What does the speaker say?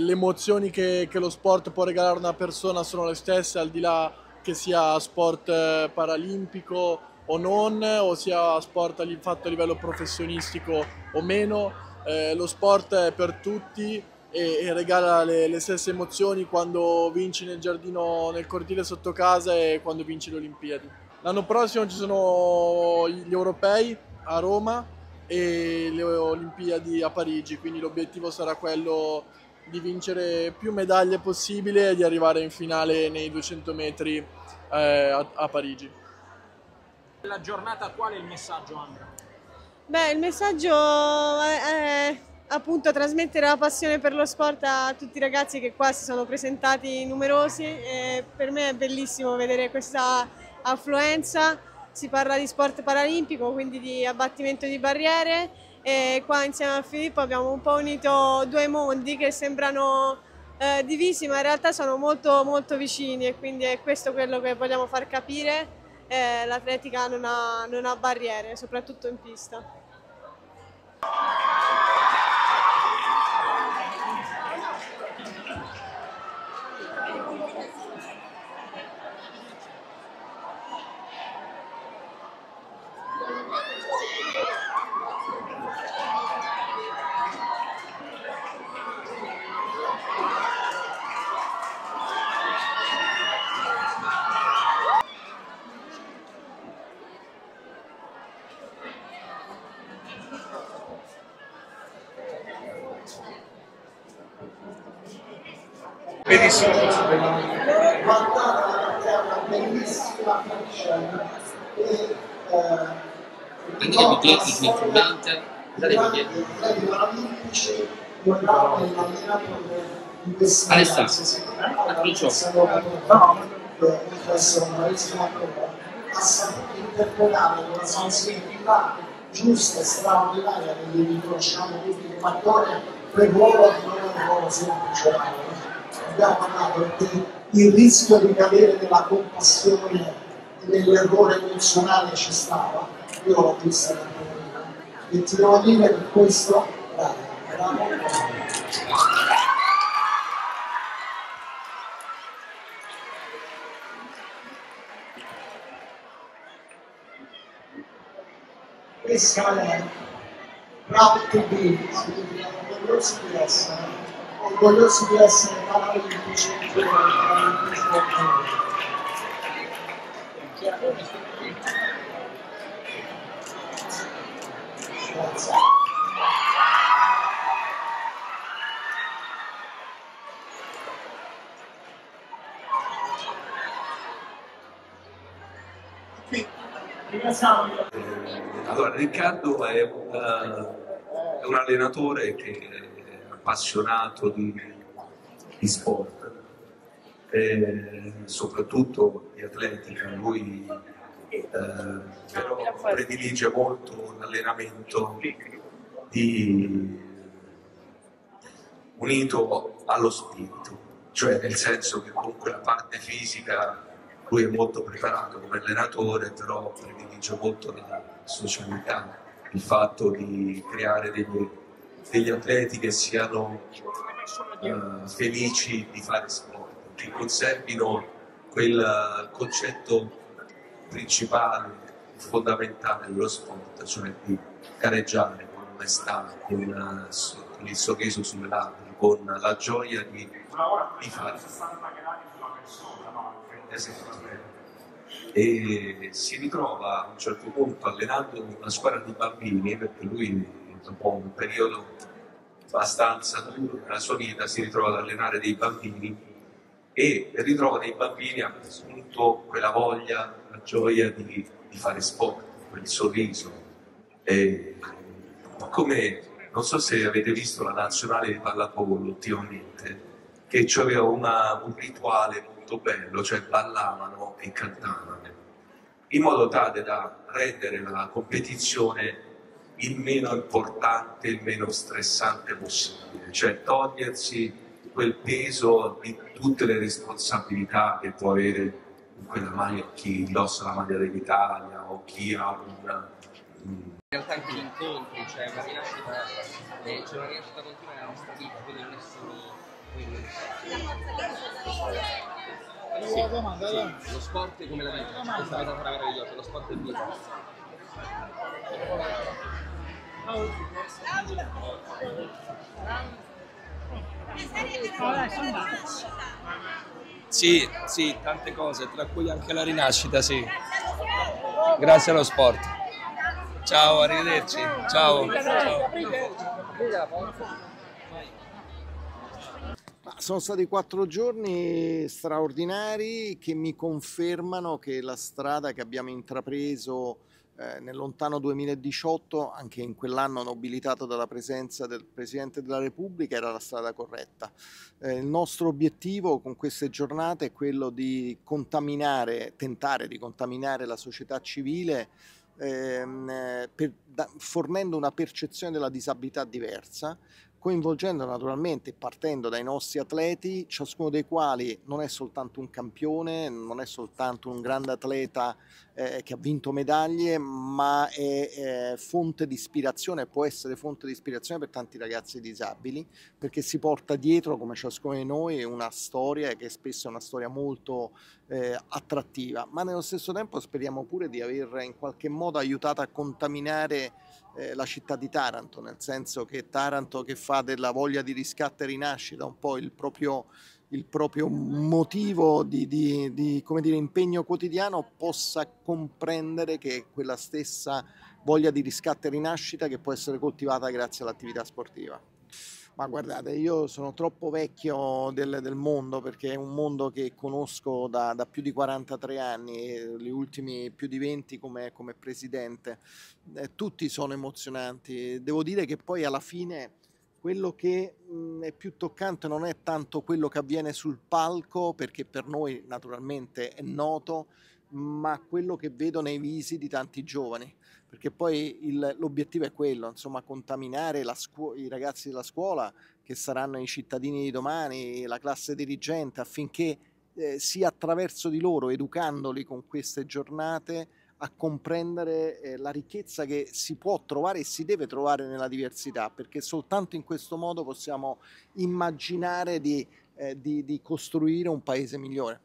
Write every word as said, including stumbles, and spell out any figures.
Le emozioni che, che lo sport può regalare a una persona sono le stesse, al di là che sia sport paralimpico o non, o sia sport fatto a livello professionistico o meno. Eh, lo sport è per tutti e, e regala le, le stesse emozioni quando vinci nel giardino, nel cortile sotto casa e quando vinci le Olimpiadi. L'anno prossimo ci sono gli europei a Roma e le Olimpiadi a Parigi, quindi l'obiettivo sarà quello di vincere più medaglie possibile e di arrivare in finale nei duecento metri eh, a, a Parigi. La giornata attuale, il messaggio, Andrea? Beh, il messaggio è, è appunto trasmettere la passione per lo sport a tutti i ragazzi che qua si sono presentati numerosi, e per me è bellissimo vedere questa affluenza. Si parla di sport paralimpico, quindi di abbattimento di barriere, e qua insieme a Filippo abbiamo un po' unito due mondi che sembrano eh, divisi, ma in realtà sono molto, molto vicini, e quindi è questo quello che vogliamo far capire. Eh, l'atletica non ha, non ha barriere, soprattutto in pista. Benissimo, guardate, è una bellissima scena e andiamo dietro il fondante dalla olimpici guardate l'allenatore di questi Alessandro il professor Maurizio Macron ha saputo interpretare con la sensibilità giusta e straordinaria che gli riconosciamo tutti come attore per l'uomo che non è un uomo semplice. Abbiamo parlato del rischio di cadere nella compassione e nell'errore emozionale, ci stava, io l'ho vista da prima e ti devo dire che questo bravo, bravo, bravo. Questa è Rapid B, quindi abbiamo numerosi di essere orgogliosi di essere paralimpici e paralimpici grazie. Allora, Riccardo è un, è un allenatore che appassionato di, di sport, eh, soprattutto di atletica. Lui eh, però predilige molto l'allenamento unito allo spirito, cioè nel senso che comunque la parte fisica lui è molto preparato come allenatore, però predilige molto la socialità, il fatto di creare degli degli atleti che siano uh, felici di fare sport, che conservino quel concetto principale, fondamentale dello sport, cioè di gareggiare con onestà, con, uh, con il sorriso sulle labbra, con la gioia di, di fare. E si ritrova a un certo punto allenando una squadra di bambini, perché lui dopo un periodo abbastanza duro nella sua vita si ritrova ad allenare dei bambini e ritrova dei bambini a quel punto quella voglia, la gioia di, di fare sport, quel sorriso. E, come, non so se avete visto la nazionale di pallavolo ultimamente, che aveva una, un rituale molto bello, cioè ballavano e cantavano, in modo tale da rendere la competizione il meno importante, il meno stressante possibile, cioè togliersi quel peso di tutte le responsabilità che può avere quella maglia, chi indossa la maglia dell'Italia o chi ha una... In realtà anche gli incontri, cioè una rinascita, c'è una rinascita continua nella nostra vita, quindi non è solo Sì, la domanda, sì. La... lo sport è come la vita, questa cosa meravigliosa, lo sport è vita. Sì, sì, tante cose, tra cui anche la rinascita, sì. Grazie allo sport. Ciao, arrivederci. Ciao. Ciao. Sono stati quattro giorni straordinari che mi confermano che la strada che abbiamo intrapreso eh, nel lontano duemiladiciotto, anche in quell'anno nobilitato dalla presenza del Presidente della Repubblica, era la strada corretta. Eh, il nostro obiettivo con queste giornate è quello di contaminare, tentare di contaminare la società civile ehm, per, da, fornendo una percezione della disabilità diversa, coinvolgendo naturalmente, partendo dai nostri atleti, ciascuno dei quali non è soltanto un campione, non è soltanto un grande atleta eh, che ha vinto medaglie, ma è eh, fonte di ispirazione, può essere fonte di ispirazione per tanti ragazzi disabili, perché si porta dietro, come ciascuno di noi, una storia che spesso è una storia molto eh, attrattiva, ma nello stesso tempo speriamo pure di aver in qualche modo aiutato a contaminare la città di Taranto, nel senso che Taranto, che fa della voglia di riscatto e rinascita un po' il proprio, il proprio motivo di, di, di come dire, impegno quotidiano, possa comprendere che quella stessa voglia di riscatto e rinascita che può essere coltivata grazie all'attività sportiva. Ma guardate, io sono troppo vecchio del, del mondo, perché è un mondo che conosco da, da più di quarantatré anni, gli ultimi più di venti come, come presidente. Eh, tutti sono emozionanti. Devo dire che poi alla fine quello che mh, è più toccante non è tanto quello che avviene sul palco, perché per noi naturalmente è noto, ma quello che vedo nei visi di tanti giovani, perché poi l'obiettivo è quello, insomma, contaminare la i ragazzi della scuola, che saranno i cittadini di domani, la classe dirigente, affinché eh, sia attraverso di loro, educandoli con queste giornate, a comprendere eh, la ricchezza che si può trovare e si deve trovare nella diversità, perché soltanto in questo modo possiamo immaginare di, eh, di, di costruire un paese migliore.